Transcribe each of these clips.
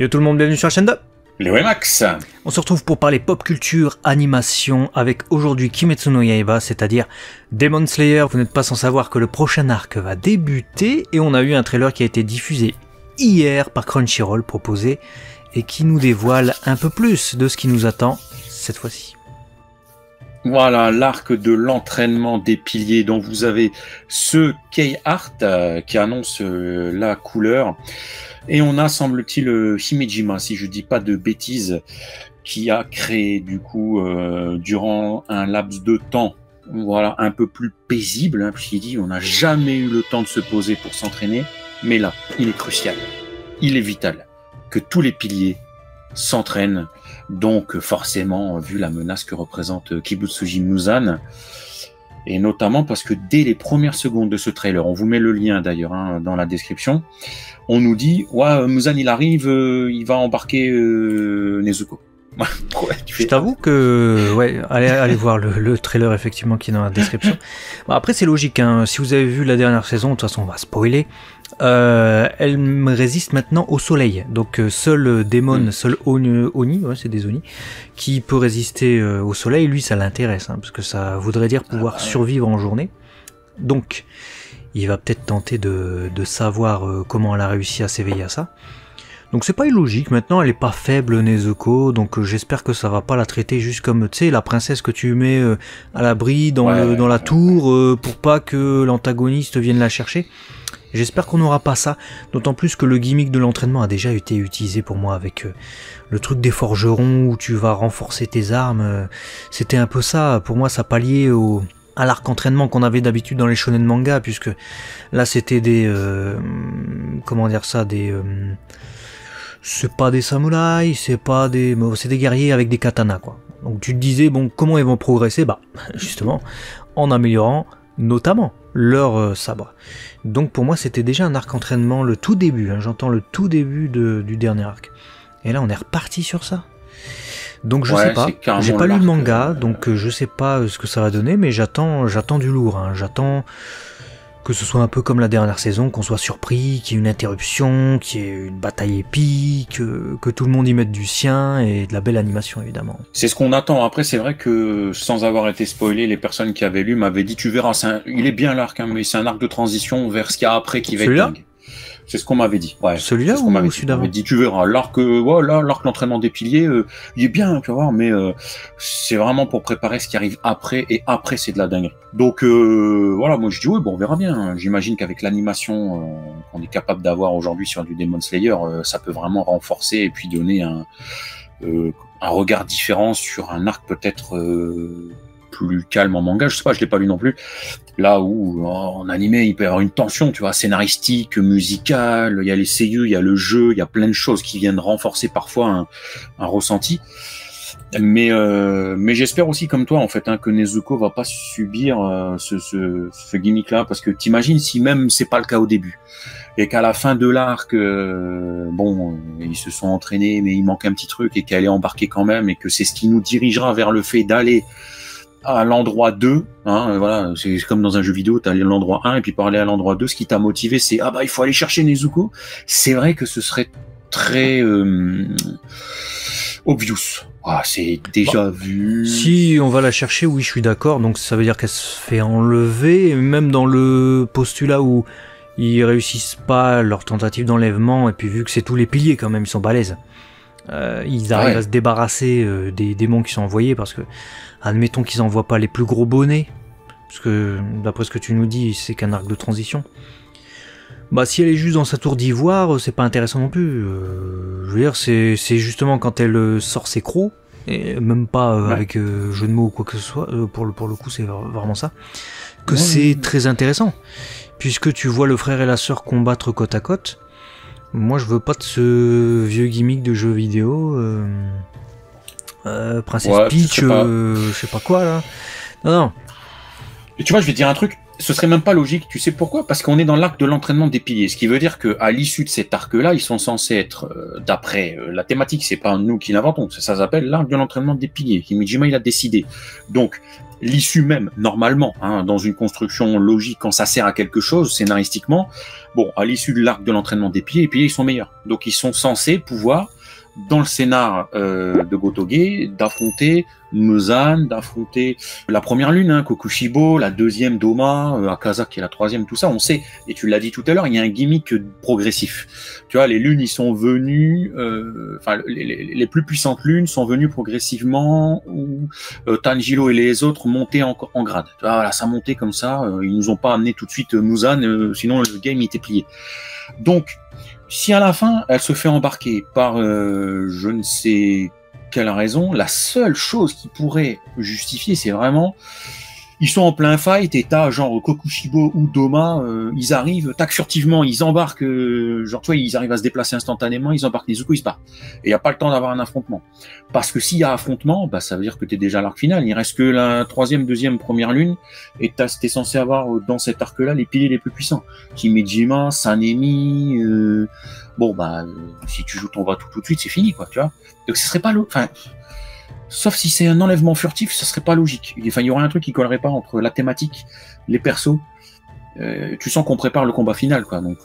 Yo tout le monde, bienvenue sur la chaîne de Léo et Max. On se retrouve pour parler pop culture, animation, avec aujourd'hui Kimetsu no Yaiba, c'est-à-dire Demon Slayer. Vous n'êtes pas sans savoir que le prochain arc va débuter et on a eu un trailer qui a été diffusé hier par Crunchyroll proposé et qui nous dévoile un peu plus de ce qui nous attend cette fois-ci. Voilà, l'arc de l'entraînement des piliers, dont vous avez ce K-Art qui annonce la couleur. Et on a, semble-t-il, Himejima, si je ne dis pas de bêtises, qui a créé, du coup, durant un laps de temps, voilà, un peu plus paisible, hein, puisqu'il dit on n'a jamais eu le temps de se poser pour s'entraîner, mais là, il est crucial, il est vital que tous les piliers s'entraînent. Donc forcément, vu la menace que représente Kibutsuji Muzan, et notamment parce que dès les premières secondes de ce trailer, on vous met le lien d'ailleurs hein, dans la description, on nous dit « Ouais, Muzan il arrive, il va embarquer Nezuko ». Ouais, je t'avoue que ouais, allez voir le trailer effectivement qui est dans la description. Bon, après c'est logique, hein. Si vous avez vu la dernière saison, de toute façon on va spoiler, elle résiste maintenant au soleil. Donc seul démon, seul Oni, ouais, c'est des Oni, qui peut résister au soleil, lui ça l'intéresse, hein, parce que ça voudrait dire pouvoir survivre en journée. Donc il va peut-être tenter de savoir comment elle a réussi à s'éveiller à ça. Donc c'est pas illogique, maintenant elle est pas faible Nezuko, donc j'espère que ça va pas la traiter juste comme, tu sais, la princesse que tu mets à l'abri dans, ouais, dans la tour pour pas que l'antagoniste vienne la chercher. J'espère qu'on n'aura pas ça, d'autant plus que le gimmick de l'entraînement a déjà été utilisé pour moi avec le truc des forgerons où tu vas renforcer tes armes, c'était un peu ça, pour moi ça palliait au... à l'arc entraînement qu'on avait d'habitude dans les shonen manga, puisque là c'était des... comment dire ça, des... c'est pas des samouraïs, c'est pas des... c'est des guerriers avec des katanas, quoi. Donc tu te disais, bon, comment ils vont progresser? Bah, justement, en améliorant notamment leur sabre. Donc pour moi, c'était déjà un arc entraînement, le tout début, hein, j'entends le tout début du dernier arc. Et là, on est reparti sur ça. Donc je sais pas, j'ai pas lu le manga, donc je sais pas ce que ça va donner, mais j'attends du lourd, hein, j'attends... que ce soit un peu comme la dernière saison, qu'on soit surpris, qu'il y ait une interruption, qu'il y ait une bataille épique, que tout le monde y mette du sien et de la belle animation évidemment. C'est ce qu'on attend. Après c'est vrai que sans avoir été spoilé, les personnes qui avaient lu m'avaient dit tu verras, il est bien l'arc, hein, mais c'est un arc de transition vers ce qu'il y a après qui va être dingue. C'est ce qu'on m'avait dit. Ouais, celui-là ou celui d'avant ? On m'avait dit tu verras. L'arc, voilà, l'arc d'entraînement des piliers, il est bien, tu vas voir, mais c'est vraiment pour préparer ce qui arrive après, et après c'est de la dinguerie. Donc voilà, moi je dis ouais, bon, on verra bien. J'imagine qu'avec l'animation qu'on est capable d'avoir aujourd'hui sur du Demon Slayer, ça peut vraiment renforcer et puis donner un regard différent sur un arc peut-être... plus calme en manga, je sais pas, je l'ai pas lu non plus, là où en animé il peut y avoir une tension, tu vois, scénaristique, musicale, il y a les seiyuu, il y a le jeu, il y a plein de choses qui viennent renforcer parfois un ressenti, mais j'espère aussi comme toi en fait hein, que Nezuko va pas subir ce gimmick là, parce que t'imagines si même c'est pas le cas au début et qu'à la fin de l'arc bon, ils se sont entraînés mais il manque un petit truc et qu'elle est embarquée quand même et que c'est ce qui nous dirigera vers le fait d'aller à l'endroit 2, hein, voilà, c'est comme dans un jeu vidéo, t'as l'endroit 1 et puis parler à l'endroit 2, ce qui t'a motivé c'est ah bah il faut aller chercher Nezuko. C'est vrai que ce serait très obvious. Ah, c'est déjà bah, vu. Si on va la chercher, oui, je suis d'accord, donc ça veut dire qu'elle se fait enlever, même dans le postulat où ils réussissent pas leur tentative d'enlèvement et puis vu que c'est tous les piliers quand même, ils sont balèzes. Ils arrivent à se débarrasser des démons qui sont envoyés parce que, admettons qu'ils n'envoient pas les plus gros bonnets, parce que d'après ce que tu nous dis, c'est qu'un arc de transition. Bah, si elle est juste dans sa tour d'ivoire, c'est pas intéressant non plus. Je veux dire, c'est justement quand elle sort ses crocs, et même pas avec jeu de mots ou quoi que ce soit, pour le coup, c'est vraiment ça, que c'est très intéressant. Puisque tu vois le frère et la sœur combattre côte à côte. Moi je veux pas de ce vieux gimmick de jeu vidéo, Princess Peach, je sais pas quoi là. Non, non. Et tu vois, je vais te dire un truc, ce serait même pas logique. Tu sais pourquoi? Parce qu'on est dans l'arc de l'entraînement des piliers, ce qui veut dire qu'à l'issue de cet arc-là, ils sont censés être, d'après la thématique, c'est pas nous qui l'inventons, ça s'appelle l'arc de l'entraînement des piliers. Himejima, il a décidé. Donc, l'issue même, normalement, hein, dans une construction logique, quand ça sert à quelque chose, scénaristiquement, bon, à l'issue de l'arc de l'entraînement des piliers, les piliers, ils sont meilleurs. Donc, ils sont censés pouvoir, dans le scénar de Gotoge, d'affronter Muzan, d'affronter la première lune, hein, Kokushibo, la deuxième Doma, Akaza qui est la troisième, tout ça, on sait. Et tu l'as dit tout à l'heure, il y a un gimmick progressif. Tu vois, les lunes, ils sont venues, enfin, les plus puissantes lunes sont venues progressivement, où Tanjiro et les autres montaient en grade. Tu vois, voilà, ça montait comme ça, ils nous ont pas amené tout de suite Muzan, sinon le game était plié. Donc, si à la fin, elle se fait embarquer par je ne sais quelle raison, la seule chose qui pourrait justifier, c'est vraiment, ils sont en plein fight et t'as genre Kokushibo ou Doma, ils arrivent, tac, furtivement, ils embarquent, genre tu vois, ils arrivent à se déplacer instantanément, ils embarquent Nezuko, ils se partent. Et il n'y a pas le temps d'avoir un affrontement. Parce que s'il y a affrontement, bah, ça veut dire que t'es déjà à l'arc final, il reste que la troisième, deuxième, première lune, et t'es censé avoir dans cet arc-là les piliers les plus puissants. Himejima, Sanemi, bon bah, si tu joues ton va tout de suite, c'est fini quoi, tu vois. Donc ce serait pas l'autre, enfin... Sauf si c'est un enlèvement furtif, ça serait pas logique. Enfin, il y aurait un truc qui collerait pas entre la thématique, les persos. Tu sens qu'on prépare le combat final, quoi. Donc,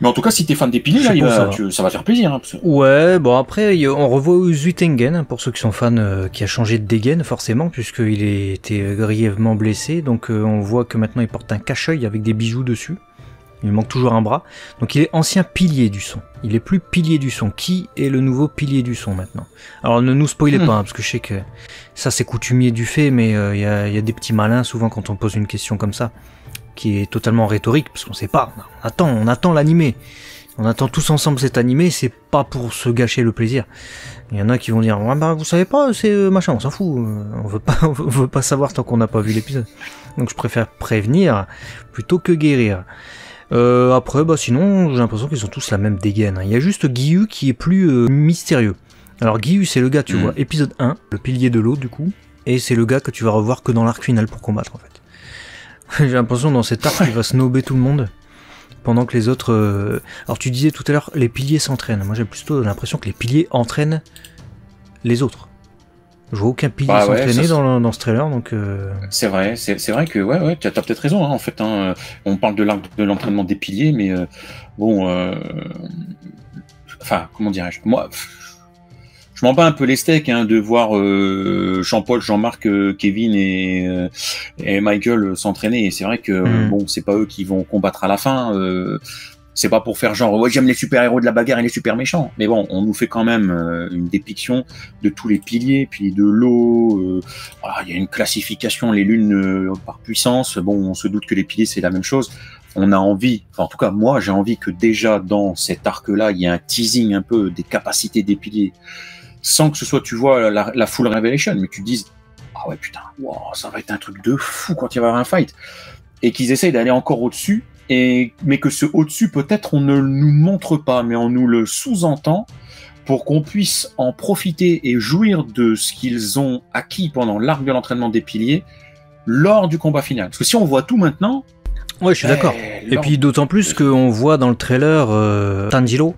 mais en tout cas, si t'es fan des piliers, là, ça va faire plaisir. Hein, parce... Ouais, bon après, on revoit Uzui Tengen, pour ceux qui sont fans, qui a changé de dégaine, forcément, puisqu'il était grièvement blessé. Donc on voit que maintenant il porte un cache-œil avec des bijoux dessus. Il manque toujours un bras. Donc il est ancien pilier du son. Il est plus pilier du son. Qui est le nouveau pilier du son maintenant? Alors ne nous spoilez pas, hein, parce que je sais que ça c'est coutumier du fait, mais il y a des petits malins souvent quand on pose une question comme ça, qui est totalement rhétorique, parce qu'on sait pas. On attend l'animé. On attend tous ensemble cet animé, c'est pas pour se gâcher le plaisir. Il y en a qui vont dire ah bah, vous savez pas, c'est machin, on s'en fout. On veut pas savoir tant qu'on n'a pas vu l'épisode. Donc je préfère prévenir plutôt que guérir. Après, bah sinon, j'ai l'impression qu'ils ont tous la même dégaine. Il y a juste Giyu qui est plus mystérieux. Alors Giyu, c'est le gars, tu vois, épisode 1, le pilier de l'eau, du coup. Et c'est le gars que tu vas revoir que dans l'arc final pour combattre, en fait. J'ai l'impression, dans cet arc, il va snobber tout le monde. Pendant que les autres... Alors tu disais tout à l'heure, les piliers s'entraînent. Moi, j'ai plutôt l'impression que les piliers entraînent les autres. Je vois aucun pilier s'entraîner dans ce trailer, donc... C'est vrai que, ouais, t'as peut-être raison, hein, en fait, hein, on parle de l'entraînement des piliers, mais bon... Enfin, comment dirais-je? Moi, je m'en bats un peu les steaks, hein, de voir Jean-Paul, Jean-Marc, Kevin et Michael s'entraîner, et c'est vrai que, bon, c'est pas eux qui vont combattre à la fin... C'est pas pour faire genre, ouais, j'aime les super-héros de la bagarre et les super-méchants. Mais bon, on nous fait quand même une dépiction de tous les piliers, puis de l'eau. Voilà, il y a une classification, les lunes par puissance. Bon, on se doute que les piliers, c'est la même chose. On a envie, enfin, en tout cas, moi, j'ai envie que déjà dans cet arc-là, il y a un teasing un peu des capacités des piliers. Sans que ce soit, tu vois, la full revelation, mais tu te dises, ah ouais, putain, wow, ça va être un truc de fou quand il va y avoir un fight. Et qu'ils essayent d'aller encore au-dessus. Mais que ce au-dessus, peut-être, on ne nous montre pas, mais on nous le sous-entend pour qu'on puisse en profiter et jouir de ce qu'ils ont acquis pendant l'arc de l'entraînement des piliers lors du combat final. Parce que si on voit tout maintenant... Ouais, je suis d'accord. Et puis d'autant plus qu'on voit dans le trailer Tanjiro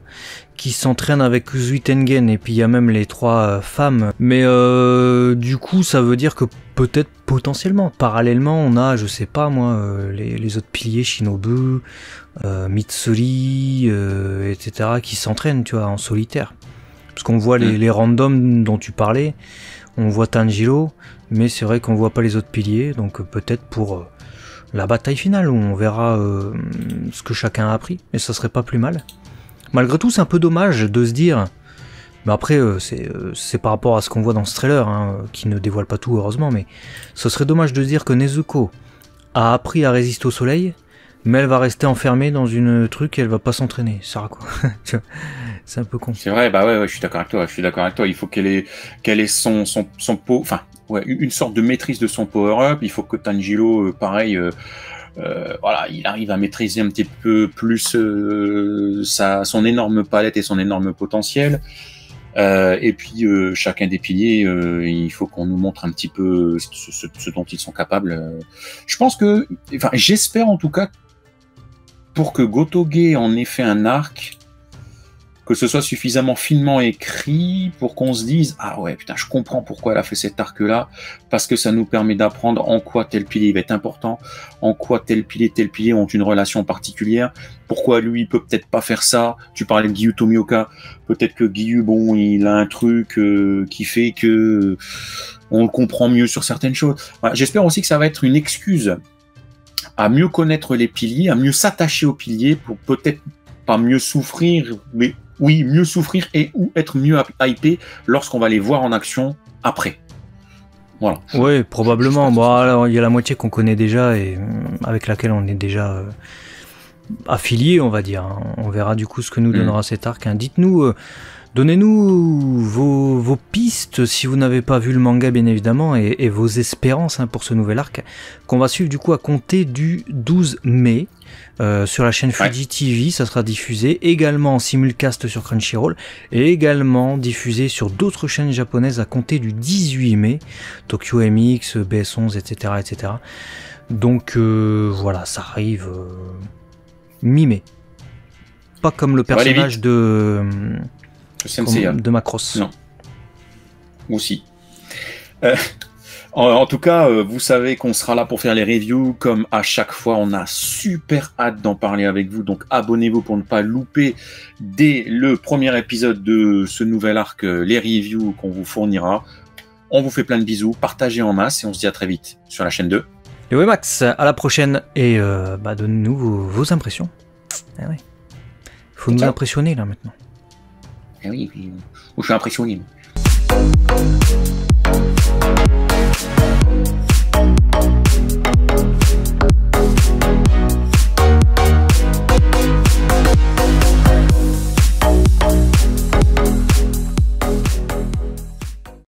qui s'entraîne avec Uzui Tengen, et puis il y a même les trois femmes. Mais du coup, ça veut dire que peut-être potentiellement, parallèlement, on a, je sais pas moi, les autres piliers, Shinobu, Mitsuri, etc., qui s'entraînent, tu vois, en solitaire. Parce qu'on voit les randoms dont tu parlais, on voit Tanjiro, mais c'est vrai qu'on voit pas les autres piliers, donc peut-être pour la bataille finale, où on verra ce que chacun a appris, et ça serait pas plus mal. Malgré tout, c'est un peu dommage de se dire, mais après c'est par rapport à ce qu'on voit dans ce trailer, hein, qui ne dévoile pas tout heureusement, mais ce serait dommage de se dire que Nezuko a appris à résister au soleil, mais elle va rester enfermée dans une truc et elle va pas s'entraîner. Ça sert à quoi? C'est un peu con. C'est vrai, bah ouais, je suis d'accord avec toi, Il faut qu'elle ait son pot, enfin, ouais, une sorte de maîtrise de son power-up. Il faut que Tanjiro, pareil, voilà, il arrive à maîtriser un petit peu plus son énorme palette et son énorme potentiel. Et puis chacun des piliers, il faut qu'on nous montre un petit peu ce dont ils sont capables. Je pense que, enfin, j'espère en tout cas, pour que Gotoge en ait fait un arc, que ce soit suffisamment finement écrit pour qu'on se dise « Ah ouais, putain, je comprends pourquoi elle a fait cet arc-là, parce que ça nous permet d'apprendre en quoi tel pilier va être important, en quoi tel pilier ont une relation particulière, pourquoi lui, il peut peut-être pas faire ça. » Tu parlais de Giyu Tomioka, peut-être que Giyu, bon, il a un truc qui fait que on le comprend mieux sur certaines choses. Voilà, j'espère aussi que ça va être une excuse à mieux connaître les piliers, à mieux s'attacher aux piliers pour peut-être pas mieux souffrir, mais... Oui, mieux souffrir et ou être mieux hypé lorsqu'on va les voir en action après. Voilà. Oui, probablement. Bon, alors, il y a la moitié qu'on connaît déjà et avec laquelle on est déjà affilié, on va dire. On verra du coup ce que nous donnera cet arc. Dites-nous, donnez-nous vos pistes si vous n'avez pas vu le manga, bien évidemment, et vos espérances pour ce nouvel arc qu'on va suivre du coup à compter du 12 mai. Sur la chaîne Fuji TV, ça sera diffusé également en simulcast sur Crunchyroll et également diffusé sur d'autres chaînes japonaises à compter du 18 mai, Tokyo MX, BS11, etc. etc. Donc voilà, ça arrive mi-mai. Pas comme le personnage de Macross. Non. Aussi. En tout cas, vous savez qu'on sera là pour faire les reviews, comme à chaque fois, on a super hâte d'en parler avec vous, donc abonnez-vous pour ne pas louper dès le premier épisode de ce nouvel arc, les reviews qu'on vous fournira. On vous fait plein de bisous, partagez en masse et on se dit à très vite sur la chaîne 2. Et oui Max, à la prochaine et donnez-nous vos impressions. Ah ouais. Faut nous impressionner là maintenant. Ah oui, je suis impressionné.